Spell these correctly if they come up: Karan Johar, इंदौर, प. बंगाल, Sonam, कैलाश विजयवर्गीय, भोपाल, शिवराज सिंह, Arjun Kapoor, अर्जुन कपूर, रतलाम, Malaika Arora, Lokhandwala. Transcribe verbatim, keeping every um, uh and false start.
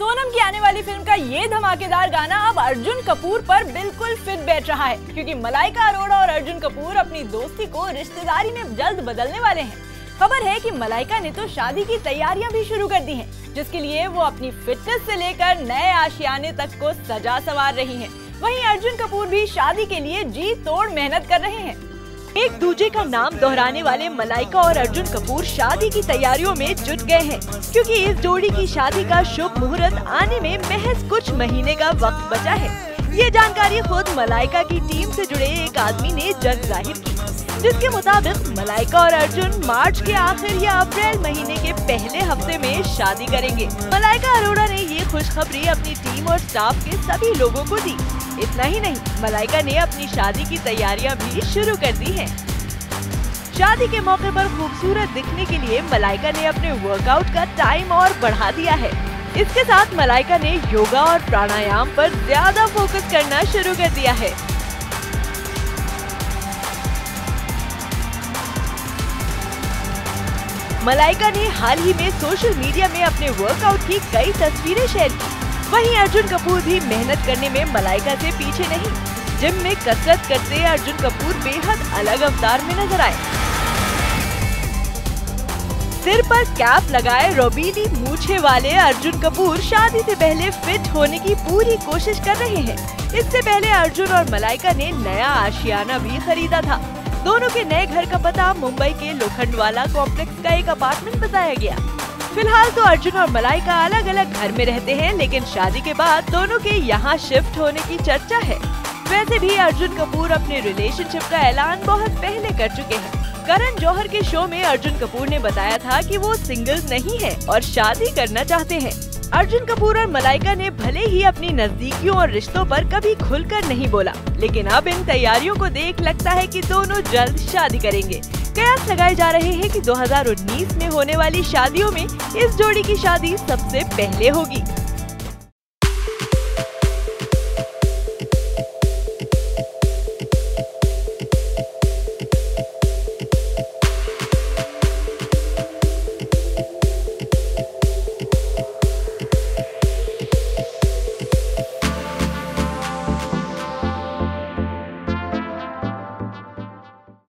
सोनम की आने वाली फिल्म का ये धमाकेदार गाना अब अर्जुन कपूर पर बिल्कुल फिट बैठ रहा है, क्योंकि मलाइका अरोड़ा और अर्जुन कपूर अपनी दोस्ती को रिश्तेदारी में जल्द बदलने वाले हैं। खबर है कि मलाइका ने तो शादी की तैयारियां भी शुरू कर दी हैं, जिसके लिए वो अपनी फिटनेस से लेकर नए आशियाने तक को सजा संवार रही हैं। वहीं अर्जुन कपूर भी शादी के लिए जी तोड़ मेहनत कर रहे हैं। एक दूजे का नाम दोहराने वाले मलाइका और अर्जुन कपूर शादी की तैयारियों में जुट गए हैं, क्योंकि इस जोड़ी की शादी का शुभ मुहूर्त आने में महज कुछ महीने का वक्त बचा है। ये जानकारी खुद मलाइका की टीम से जुड़े एक आदमी ने जल्द जाहिर की, जिसके मुताबिक मलाइका और अर्जुन मार्च के आखिर या अप्रैल महीने के पहले हफ्ते में शादी करेंगे। मलाइका अरोड़ा ने ये खुशखबरी अपनी टीम और स्टाफ के सभी लोगों को दी। इतना ही नहीं, मलाइका ने अपनी शादी की तैयारियां भी शुरू कर दी हैं। शादी के मौके पर खूबसूरत दिखने के लिए मलाइका ने अपने वर्कआउट का टाइम और बढ़ा दिया है। इसके साथ मलाइका ने योगा और प्राणायाम पर ज्यादा फोकस करना शुरू कर दिया है। मलाइका ने हाल ही में सोशल मीडिया में अपने वर्कआउट की कई तस्वीरें शेयर की। वहीं अर्जुन कपूर भी मेहनत करने में मलाइका से पीछे नहीं। जिम में कसरत करते अर्जुन कपूर बेहद अलग अवतार में नजर आए। सिर पर कैप लगाए रोबीली मूछे वाले अर्जुन कपूर शादी से पहले फिट होने की पूरी कोशिश कर रहे हैं। इससे पहले अर्जुन और मलाइका ने नया आशियाना भी खरीदा था। दोनों के नए घर का पता मुंबई के लोखंडवाला कॉम्प्लेक्स का एक अपार्टमेंट बताया गया। फिलहाल तो अर्जुन और मलाइका अलग अलग घर में रहते हैं, लेकिन शादी के बाद दोनों के यहाँ शिफ्ट होने की चर्चा है। वैसे भी अर्जुन कपूर अपने रिलेशनशिप का ऐलान बहुत पहले कर चुके हैं। करण जौहर के शो में अर्जुन कपूर ने बताया था कि वो सिंगल नहीं है और शादी करना चाहते हैं। अर्जुन कपूर और मलाइका ने भले ही अपनी नजदीकियों और रिश्तों पर कभी खुलकर नहीं बोला, लेकिन अब इन तैयारियों को देख लगता है कि दोनों जल्द शादी करेंगे। कयास लगाए जा रहे हैं कि दो हज़ार उन्नीस में होने वाली शादियों में इस जोड़ी की शादी सबसे पहले होगी।